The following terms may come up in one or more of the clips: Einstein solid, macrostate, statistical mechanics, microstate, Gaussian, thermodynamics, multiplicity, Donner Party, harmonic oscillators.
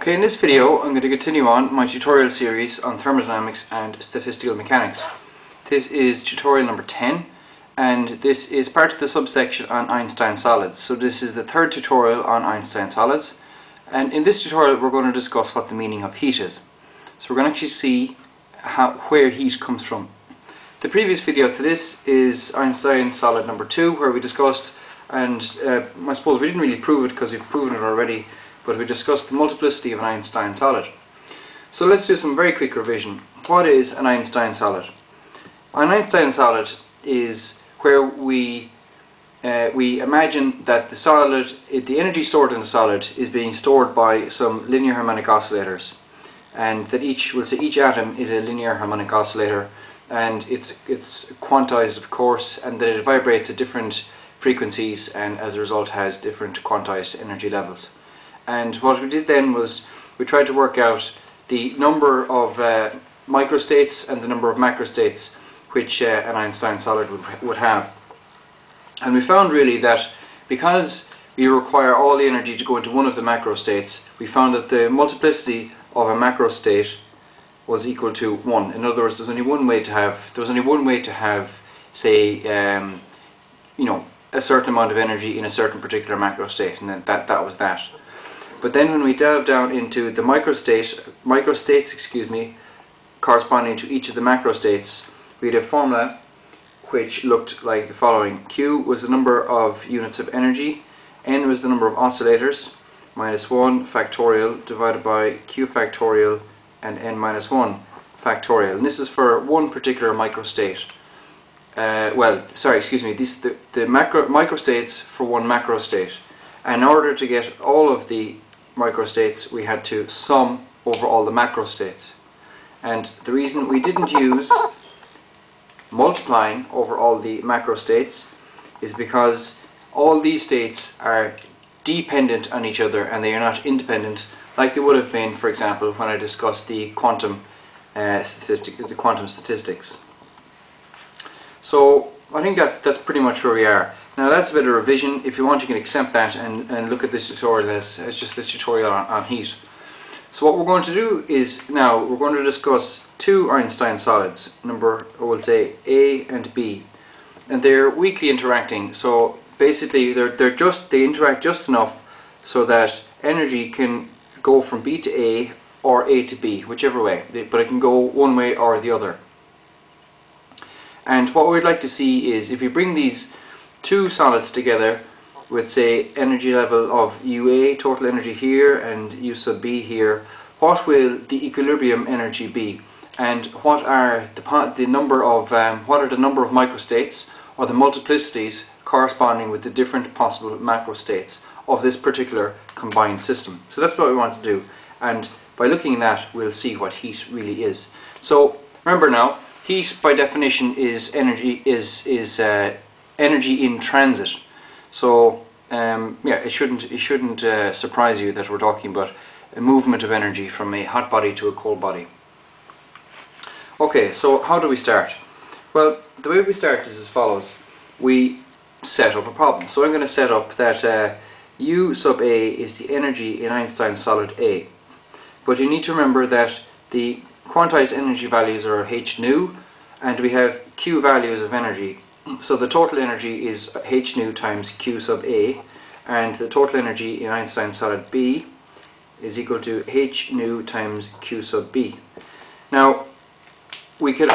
Okay, in this video I'm going to continue on my tutorial series on thermodynamics and statistical mechanics. This is tutorial number 10 and this is part of the subsection on Einstein solids. So this is the third tutorial on Einstein solids, and in this tutorial we're going to discuss what the meaning of heat is. So we're going to actually see where heat comes from. The previous video to this is Einstein solid number 2, where we discussed, and I suppose we didn't really prove it because we've proven it already, but we discussed the multiplicity of an Einstein solid. So let's do some very quick revision. What is an Einstein solid? An Einstein solid is where we imagine that the solid, the energy stored in the solid is being stored by some linear harmonic oscillators, and that each atom is a linear harmonic oscillator, and it's quantized, of course, and that it vibrates at different frequencies and as a result has different quantized energy levels. And what we did then was we tried to work out the number of microstates and the number of macrostates which an Einstein solid would have. And we found really that because we require all the energy to go into one of the macrostates, we found that the multiplicity of a macrostate was equal to 1. In other words, there was only one way to have, say, you know, a certain amount of energy in a certain particular macrostate, and then that was that. But then when we delve down into the microstates, corresponding to each of the macrostates, we had a formula which looked like the following. Q was the number of units of energy, N was the number of oscillators, minus 1 factorial divided by Q factorial and N minus 1 factorial. And this is for one particular microstate. Microstates for one macrostate. In order to get all of the microstates, we had to sum over all the macrostates. And the reason we didn't use multiplying over all the macrostates is because all these states are dependent on each other and they are not independent, like they would have been, for example, when I discussed the quantum statistics. So I think that's pretty much where we are. Now that's a bit of revision. If you want, you can accept that and look at this tutorial as just this tutorial on heat. So what we're going to do is now we're going to discuss two Einstein solids, number, I will say, A and B, and they're weakly interacting. So basically they interact just enough so that energy can go from B to A or A to B, whichever way, but it can go one way or the other. And what we'd like to see is if you bring these two solids together with, say, energy level of UA, total energy here, and U sub B here, what will the equilibrium energy be? And what are the number of microstates, or the multiplicities corresponding with the different possible macrostates of this particular combined system? So that's what we want to do, and by looking at that we'll see what heat really is. So remember now, heat by definition is energy in transit. So yeah, it shouldn't surprise you that we're talking about a movement of energy from a hot body to a cold body. Okay, so how do we start? Well, the way we start is as follows. We set up a problem. So I'm going to set up that U sub A is the energy in Einstein solid A. But you need to remember that the quantized energy values are h nu, and we have q values of energy. So the total energy is h nu times q sub A, and the total energy in Einstein solid B is equal to h nu times q sub B. Now we could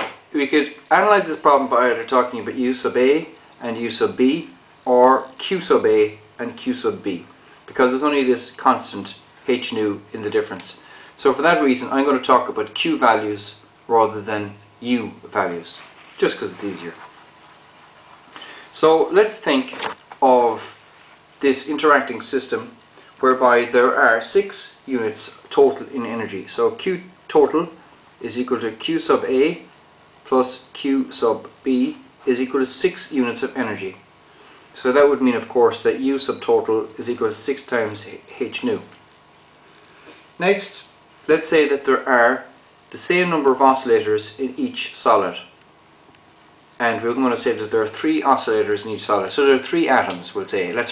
analyze this problem by either talking about U sub A and U sub B, or Q sub A and Q sub B, because there's only this constant h nu in the difference. So for that reason I'm going to talk about q values rather than u values, just because it's easier. So let's think of this interacting system whereby there are 6 units total in energy. So Q total is equal to Q sub A plus Q sub B is equal to 6 units of energy. So that would mean, of course, that U sub total is equal to 6 times h nu. Next, let's say that there are the same number of oscillators in each solid. And we're going to say that there are 3 oscillators in each solid. So there are 3 atoms, we'll say. Let's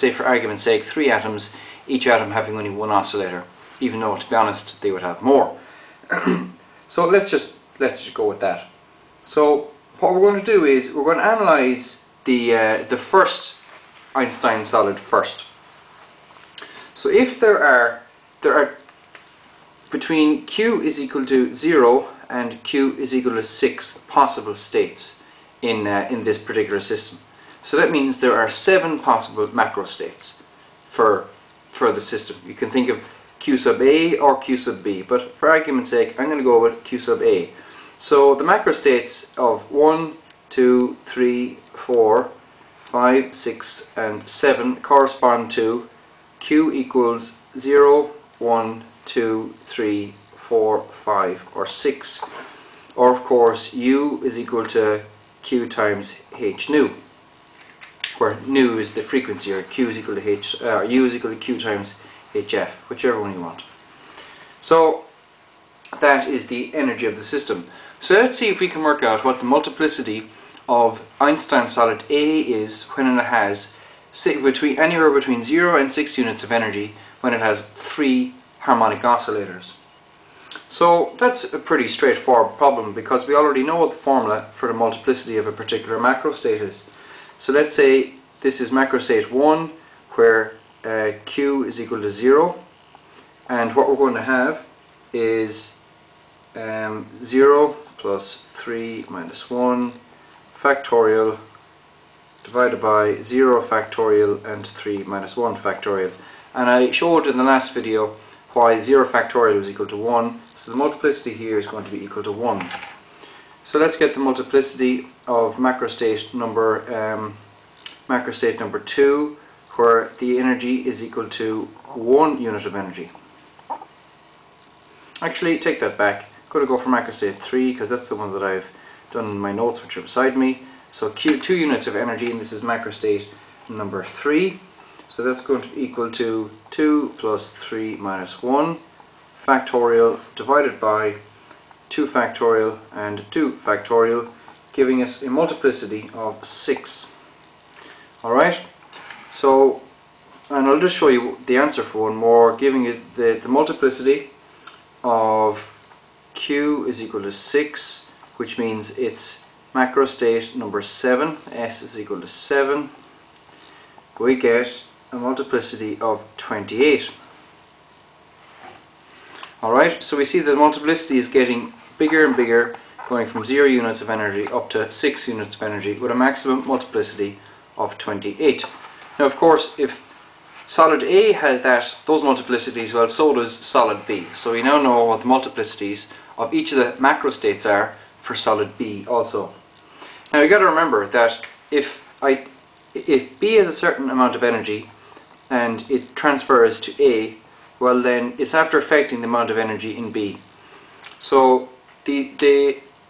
say for argument's sake, 3 atoms, each atom having only 1 oscillator. even though, to be honest, they would have more. So let's just go with that. So what we're going to do is we're going to analyze the first Einstein solid first. So if there are between q is equal to 0 and q is equal to 6 possible states in this particular system. So that means there are 7 possible macrostates for the system. You can think of q sub a or q sub b, but for argument's sake I'm going to go with q sub a. So the macrostates of 1, 2, 3, 4, 5, 6 and 7 correspond to q equals 0, 1, 2, 3, 4, 5 or 6, or of course u is equal to q times h nu, where nu is the frequency, or q is equal to h, u is equal to q times hf, whichever one you want. So that is the energy of the system. So let's see if we can work out what the multiplicity of Einstein solid A is when it has anywhere between 0 and 6 units of energy, when it has 3 harmonic oscillators. So that's a pretty straightforward problem, because we already know what the formula for the multiplicity of a particular macrostate is. So let's say this is macrostate 1, where q is equal to 0, and what we're going to have is 0 plus 3 minus 1 factorial divided by 0 factorial and 3 minus 1 factorial. And I showed in the last video why 0 factorial is equal to 1, so the multiplicity here is going to be equal to 1. So let's get the multiplicity of macrostate number 2, where the energy is equal to 1 unit of energy. Actually, take that back. I'm going to go for macrostate 3, because that's the one that I've done in my notes, which are beside me. So q 2 units of energy, and this is macrostate number 3. So that's going to be equal to 2 plus 3 minus 1 factorial divided by 2 factorial and 2 factorial, giving us a multiplicity of 6. Alright, so, and I'll just show you the answer for one more, giving you the multiplicity of q is equal to 6, which means it's macrostate number 7, s is equal to 7, we get a multiplicity of 28. Alright, so we see the multiplicity is getting bigger and bigger, going from 0 units of energy up to 6 units of energy, with a maximum multiplicity of 28. Now of course, if solid A has those multiplicities, well, so does solid B. So we now know what the multiplicities of each of the macrostates are for solid B also. Now you've got to remember that if B has a certain amount of energy and it transfers to A, well then it's after affecting the amount of energy in B. So in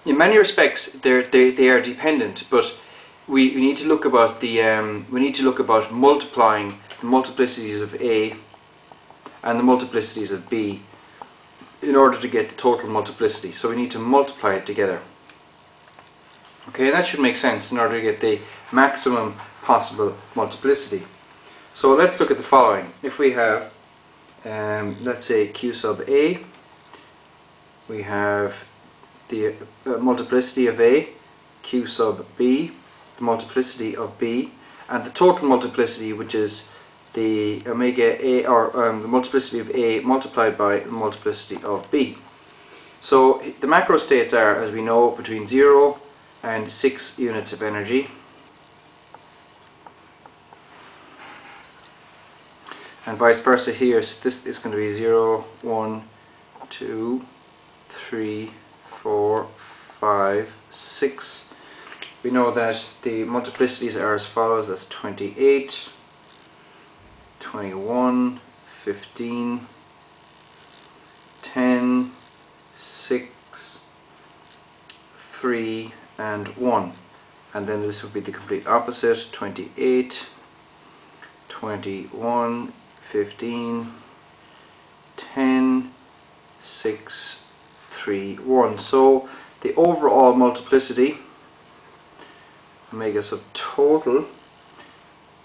many respects they are dependent, but we need to look about multiplying the multiplicities of A and the multiplicities of B in order to get the total multiplicity. So we need to multiply it together. Okay, and that should make sense in order to get the maximum possible multiplicity. So let's look at the following. If we have, let's say q sub A, we have the multiplicity of A, q sub B, the multiplicity of B, and the total multiplicity, which is the omega A, or the multiplicity of A multiplied by the multiplicity of B. So the macrostates are, as we know, between 0 and 6 units of energy, and vice versa here. So this is going to be 0, 1, 2, 3, 4, 5, 6. We know that the multiplicities are as follows. That's 28, 21, 15, 10, 6, 3 and 1. And then this would be the complete opposite. 28, 21, 15, 10, 6, 3, 1. So the overall multiplicity, omega sub total,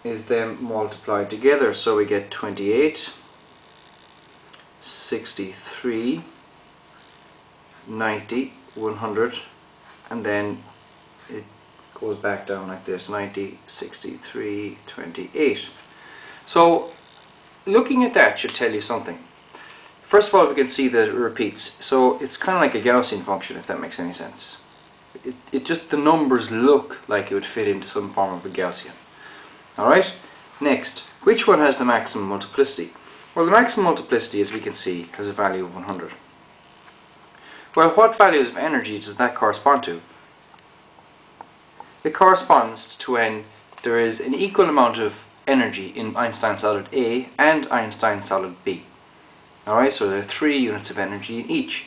is then multiplied together. So we get 28, 63, 90, 100, and then it goes back down like this, 90, 63, 28. So looking at that should tell you something. First of all, we can see that it repeats, so it's kind of like a Gaussian function, if that makes any sense. It just, the numbers look like it would fit into some form of a Gaussian. Alright, next, which one has the maximum multiplicity? Well, the maximum multiplicity, as we can see, has a value of 100. Well, what values of energy does that correspond to? It corresponds to when there is an equal amount of energy in Einstein solid A and Einstein solid B. Alright, so there are 3 units of energy in each.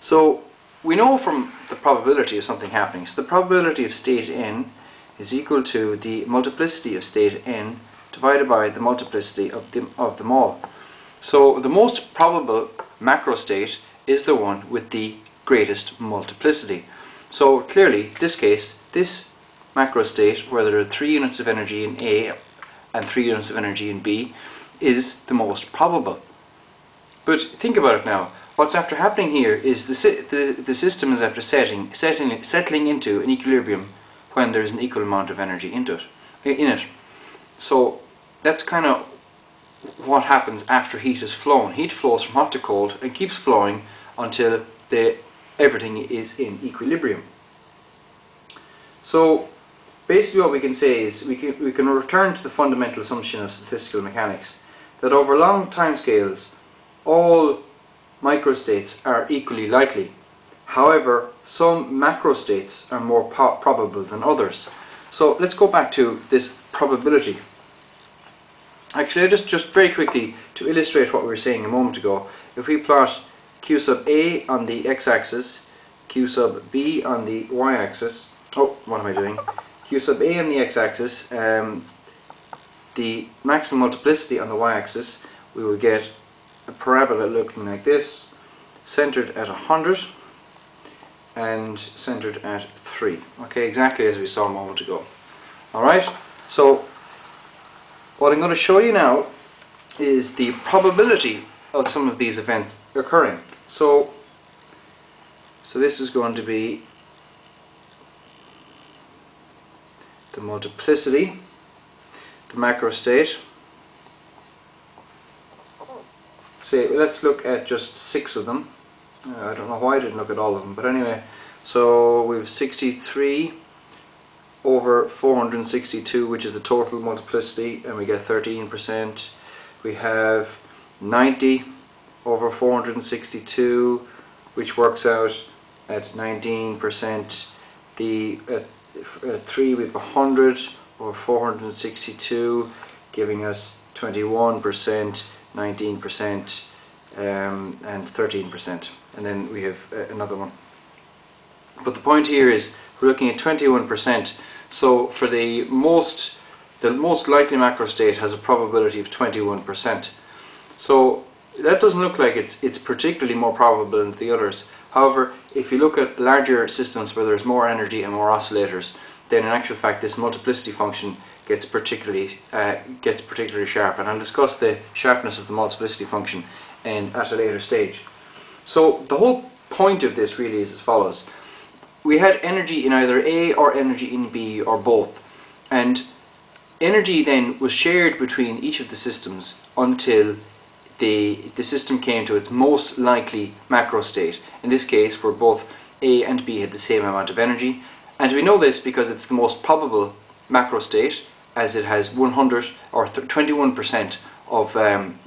So we know from the probability of something happening, so the probability of state N is equal to the multiplicity of state N divided by the multiplicity of them all. So the most probable macrostate is the one with the greatest multiplicity. So clearly, in this case, this macrostate, where there are 3 units of energy in A and 3 units of energy in B, is the most probable. But think about it now. What's after happening here is the system is after settling into an equilibrium when there's an equal amount of energy in it. So that's kind of what happens after heat is flown. Heat flows from hot to cold and keeps flowing until everything is in equilibrium. So basically what we can say is we can return to the fundamental assumption of statistical mechanics, that over long time scales all microstates are equally likely. However, some macrostates are more probable than others. So let's go back to this probability. Actually, just very quickly, to illustrate what we were saying a moment ago, if we plot Q sub A on the x-axis, Q sub B on the y-axis, oh, what am I doing? Q sub A on the x-axis, the maximum multiplicity on the y-axis, we will get a parabola looking like this, centered at 100 and centered at 3. Okay, exactly as we saw a moment ago. Alright, so what I'm going to show you now is the probability of some of these events occurring. So this is going to be the multiplicity, the macrostate. Say, let's look at just 6 of them. I don't know why I didn't look at all of them, but anyway, so we have 63 over 462, which is the total multiplicity, and we get 13%. We have 90 over 462, which works out at 19%. The 3, we have 100 over 462, giving us 21%. 19% and 13%, and then we have another one. But the point here is we're looking at 21%. So for the most likely macrostate has a probability of 21%. So that doesn't look like it's particularly more probable than the others. However, if you look at larger systems where there's more energy and more oscillators, then in actual fact this multiplicity function gets particularly sharp, and I'll discuss the sharpness of the multiplicity function at a later stage. So the whole point of this really is as follows. We had energy in either A or energy in B or both, and energy then was shared between each of the systems until the system came to its most likely macrostate, in this case where both A and B had the same amount of energy. And we know this because it's the most probable macrostate, as it has 100 or 21% of,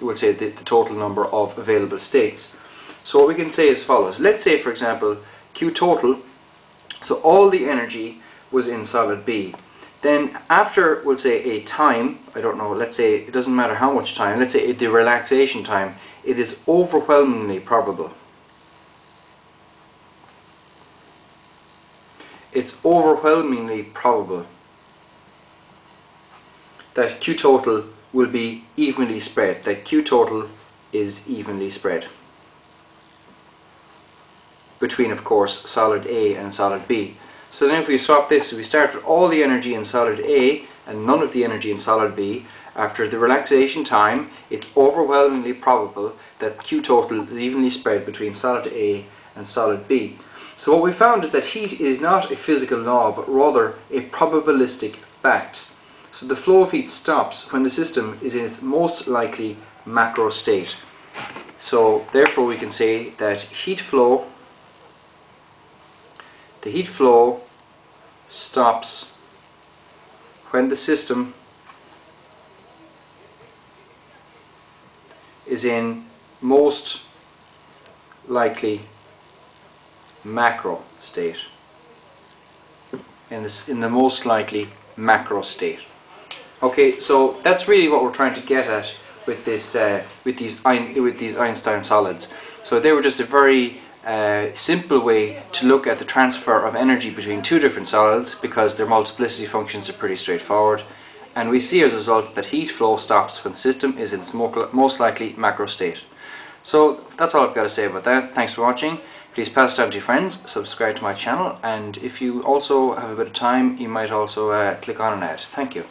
we'll say, the total number of available states. So what we can say as follows. Let's say, for example, Q total, so all the energy was in solid B. Then after, we'll say, a time, I don't know, let's say it doesn't matter how much time, let's say the relaxation time, it is overwhelmingly probable. It's overwhelmingly probable that Q total will be evenly spread, that Q total is evenly spread between, of course, solid A and solid B. So then if we swap this, we start with all the energy in solid A and none of the energy in solid B, After the relaxation time, it's overwhelmingly probable that Q total is evenly spread between solid A and solid B. So what we found is that heat is not a physical law, but rather a probabilistic fact. So the flow of heat stops when the system is in its most likely macrostate. So therefore we can say that the heat flow stops when the system is in most likely macro state, in the most likely macro state. Okay, so that's really what we're trying to get at with this, with these Einstein solids. So they were just a very simple way to look at the transfer of energy between two different solids, because their multiplicity functions are pretty straightforward, and we see as a result that heat flow stops when the system is in its most likely macro state. So that's all I've got to say about that. Thanks for watching. Please pass it on to your friends, subscribe to my channel, and if you also have a bit of time, you might also click on an ad. Thank you.